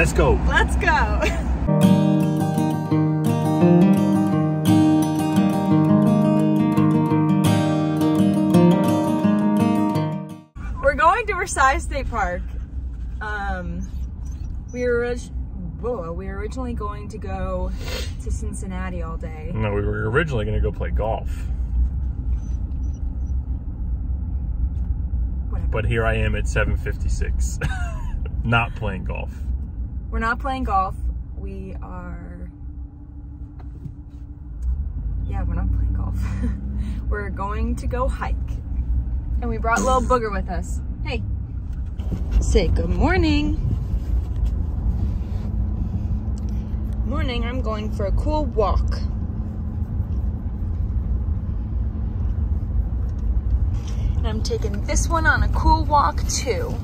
Let's go. Let's go. We're going to Versailles State Park. We were originally going to go to Cincinnati all day. No, we were originally going to go play golf. Whatever. But here I am at 7:56, not playing golf. We're not playing golf. We are... Yeah, we're not playing golf. We're going to go hike. And we brought Lil Booger with us. Hey. Say good morning. Morning, I'm going for a cool walk. And I'm taking this one on a cool walk too.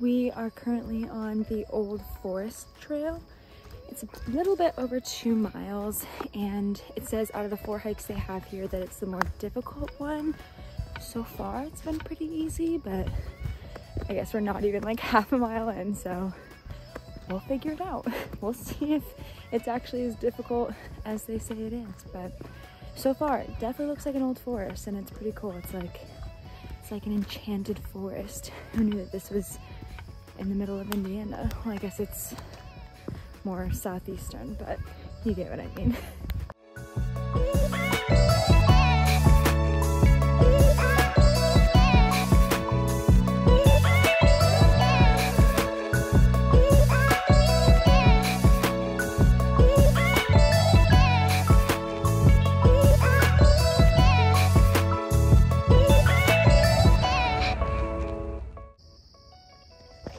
We are currently on the Old Forest Trail. It's a little bit over 2 miles, and it says out of the 4 hikes they have here that it's the more difficult one. So far, it's been pretty easy, but I guess we're not even like half a mile in, so we'll figure it out. We'll see if it's actually as difficult as they say it is, but so far, it definitely looks like an old forest, and it's pretty cool. It's like an enchanted forest. Who knew that this was in the middle of Indiana? Well, I guess it's more southeastern, but you get what I mean.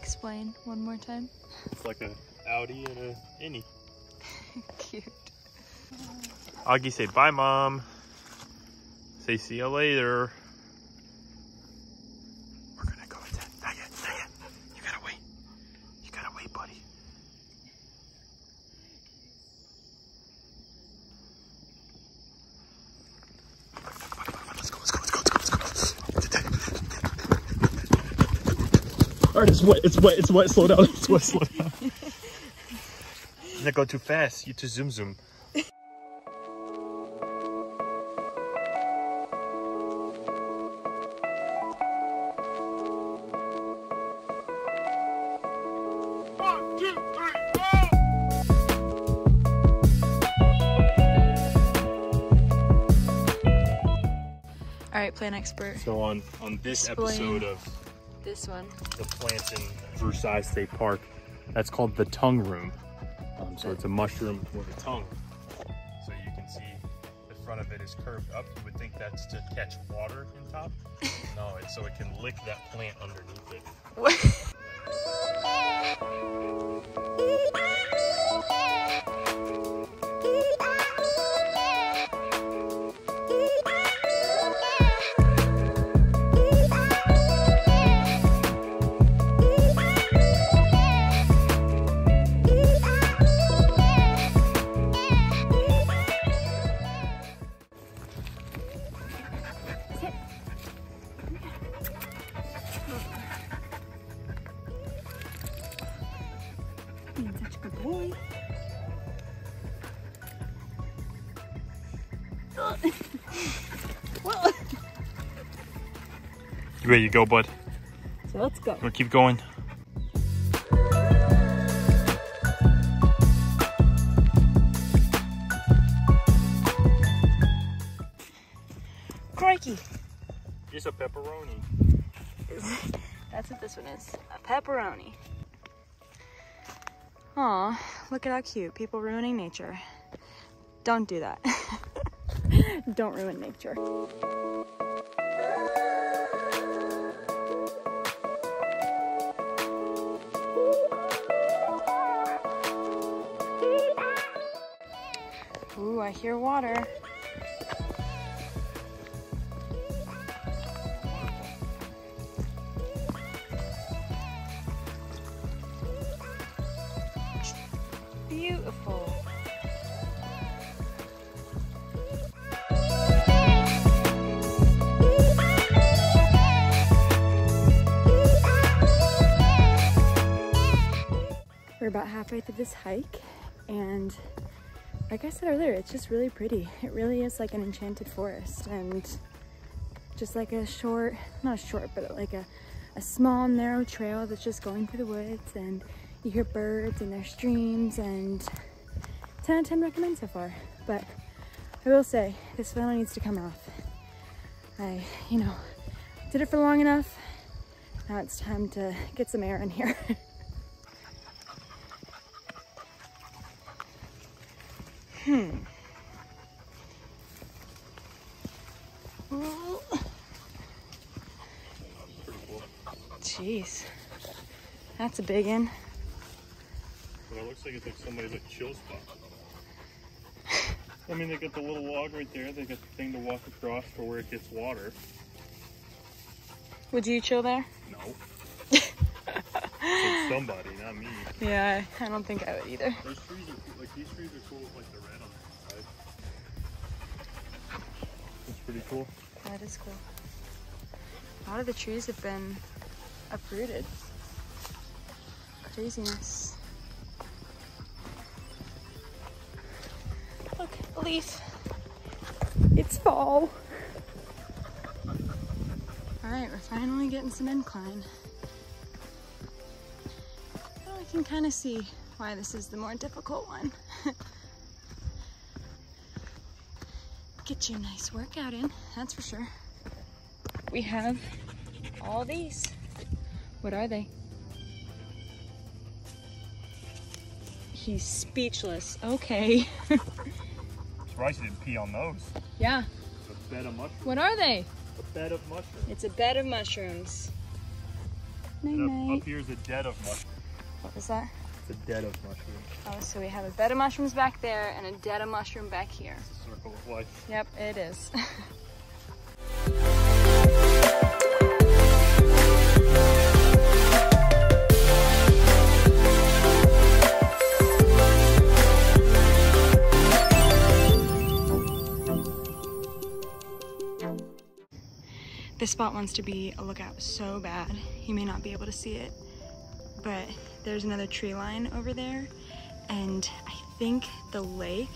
Explain one more time. It's like an Audi and an Innie. Cute. Augie, say bye, Mom. Say see you later. We're gonna go with that. Not yet, not yet. You gotta wait. You gotta wait, buddy. It's wet, slow down, slow down. Don't go too fast, you too zoom. Alright, plant expert. So on this episode of this one, the plants in Versailles State Park, that's called the tongue room. So it's a mushroom with a tongue. So you can see the front of it is curved up. You would think that's to catch water in top. No, it's so it can lick that plant underneath it. What? You ready to go, bud? So let's go. We'll keep going. Crikey! It's a pepperoni. That's what this one is, a pepperoni. Aw, look at how cute, people ruining nature. Don't do that. Don't ruin nature. Ooh, I hear water. Beautiful. We're about halfway through this hike, and like I said earlier, it's just really pretty. It really is like an enchanted forest, and just like a short, not short, but like a small, narrow trail that's just going through the woods, and you hear birds and their streams, and 10 out of 10 recommend so far. But I will say, this photo needs to come off. I, you know, did it for long enough. Now it's time to get some air in here. Well, jeez, that's a big one. Well, it looks like it's like somebody's like chill spot. I mean, they got the little log right there. They got the thing to walk across for where it gets water. Would you chill there? No. It's somebody, not me. Yeah, I don't think I would either. Those trees are, like, these trees are cool with like the red on the side. That's pretty cool. That is cool. A lot of the trees have been uprooted. Craziness. Look, a leaf. It's fall. Alright, we're finally getting some incline. I can kind of see why this is the more difficult one. Get you a nice workout in, that's for sure. We have all these. What are they? He's speechless. Okay. Surprised you didn't pee on those. Yeah. It's a bed of mushrooms. What are they? A bed of mushrooms. It's a bed of mushrooms. Night-night. Up here's a dead of mushrooms. What was that? It's a dead of mushrooms. Oh, so we have a bed of mushrooms back there and a dead of mushroom back here. It's a circle of life. Yep, it is. This spot wants to be a lookout so bad. You may not be able to see it, but there's another tree line over there, and I think the lake,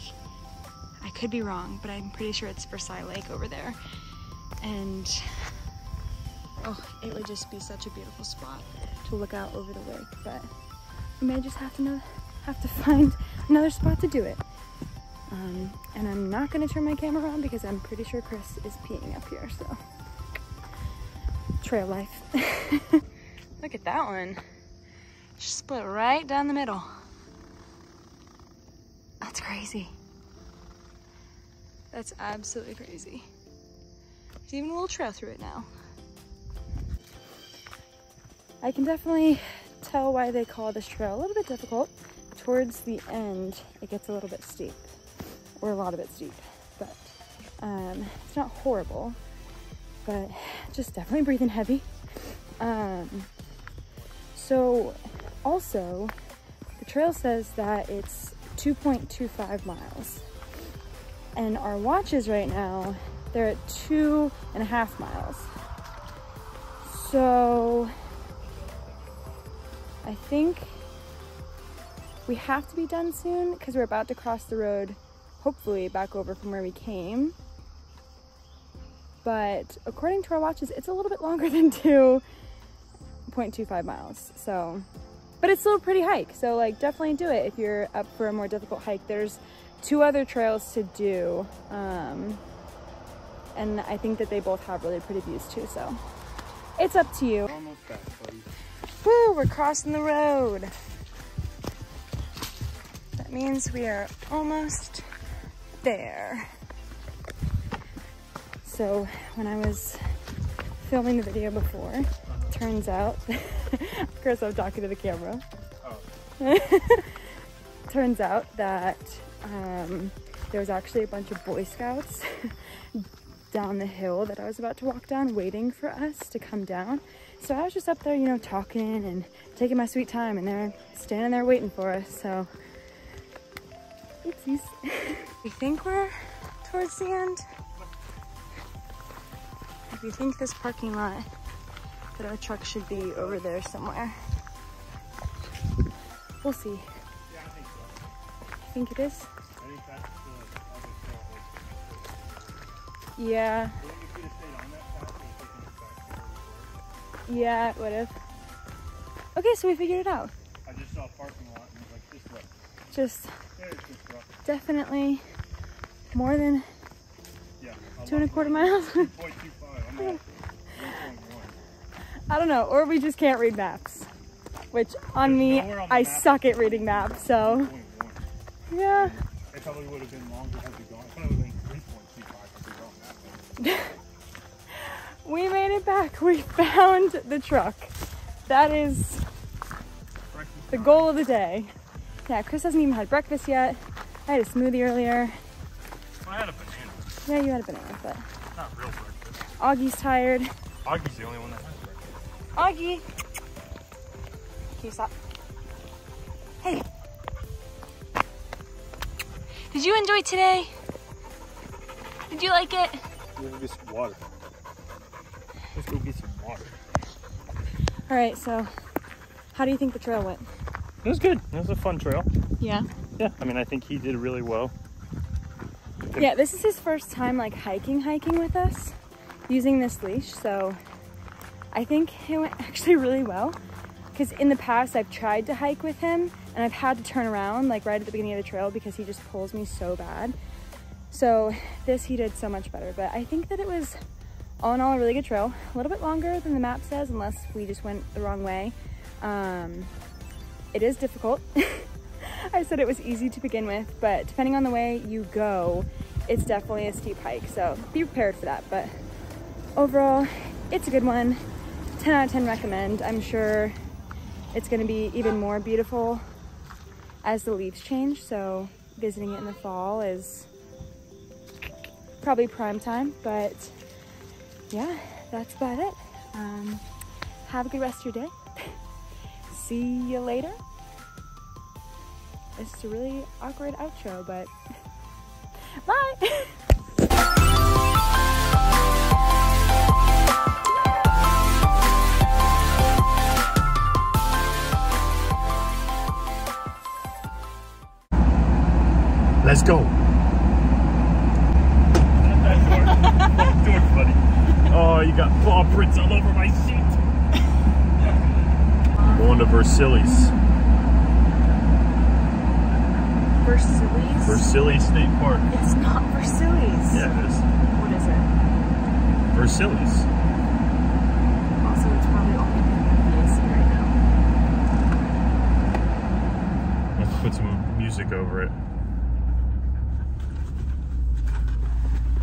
I could be wrong, but I'm pretty sure it's Versailles Lake over there. And oh, it would just be such a beautiful spot to look out over the lake, but we may just have to find another spot to do it. And I'm not gonna turn my camera on because I'm pretty sure Chris is peeing up here, so trail life. Look at that one. Just split right down the middle. That's crazy. That's absolutely crazy. There's even a little trail through it now. I can definitely tell why they call this trail a little bit difficult. Towards the end, it gets a little bit steep, or a lot of it steep, but it's not horrible, but just definitely breathing heavy. So also, the trail says that it's 2.25 miles. And our watches right now, they're at 2.5 miles. So I think we have to be done soon because we're about to cross the road, hopefully back over from where we came. But according to our watches, it's a little bit longer than 2.25 miles, so, but it's still a pretty hike, so like definitely do it if you're up for a more difficult hike. There's 2 other trails to do, and I think that they both have really pretty views too, so it's up to you. Almost back, Woo, we're crossing the road. That means we are almost there. So when I was filming the video before, turns out, Chris, I'm talking to the camera. Oh. Turns out that there was actually a bunch of Boy Scouts down the hill that I was about to walk down, waiting for us to come down. So I was just up there, you know, talking and taking my sweet time, and they're standing there waiting for us. So, oopsies. We think we're towards the end. We think this parking lot that our truck should be over there somewhere. We'll see. Yeah, I think so. You think it is? I think that's the yeah. Yeah, it would have. Okay, so we figured it out. I just saw a parking lot and was like, this way. Just yeah, it's just rough. Definitely more than yeah, 2¼ miles. 2.25. I'm not I don't know, or we just can't read maps. Which on me, on I suck at reading maps, so yeah. It probably would have been longer had we gone. It would have been 3.25 had we gone that way. We made it back. We found the truck. That is the goal of the day. Yeah, Chris hasn't even had breakfast yet. I had a smoothie earlier. Well, I had a banana. Yeah, you had a banana, but not real breakfast. Augie's tired. Augie's the only one that has breakfast. Augie! Can you stop? Hey! Did you enjoy today? Did you like it? We're gonna get some water. Let's go get some water. Alright, so how do you think the trail went? It was good. It was a fun trail. Yeah? Yeah, I mean, I think he did really well. Yeah, this is his first time like hiking with us using this leash, so I think it went actually really well, because in the past I've tried to hike with him and I've had to turn around like right at the beginning of the trail because he just pulls me so bad. So this he did so much better, but I think that it was all in all a really good trail. A little bit longer than the map says, unless we just went the wrong way. It is difficult. I said it was easy to begin with, but depending on the way you go, it's definitely a steep hike, so be prepared for that. But overall, it's a good one. 10 out of 10 recommend. I'm sure it's going to be even more beautiful as the leaves change, so visiting it in the fall is probably prime time. But yeah, that's about it. Have a good rest of your day. See you later. It's a really awkward outro, but bye! Let's go! Door, buddy. Oh, you got paw prints all over my seat! Going to Versailles. Versailles? Versailles State Park. It's not Versailles. Yeah, it is. What is it? Versailles. Also, it's probably all we can see right now. Let's put some music over it.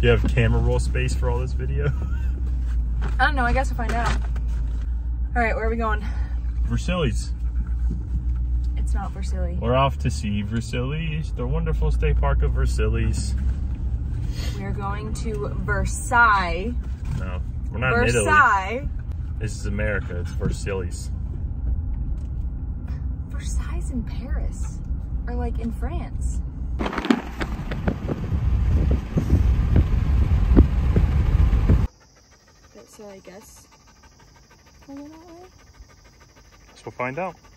Do you have camera roll space for all this video? I don't know. I guess we'll find out. All right, where are we going? Versailles. It's not Versailles. We're off to see Versailles, the wonderful state park of Versailles. We're going to Versailles. No, we're not Versailles. In Italy. This is America, it's Versailles. Versailles in Paris, or like in France. So I guess we'll go that way. Guess we'll find out.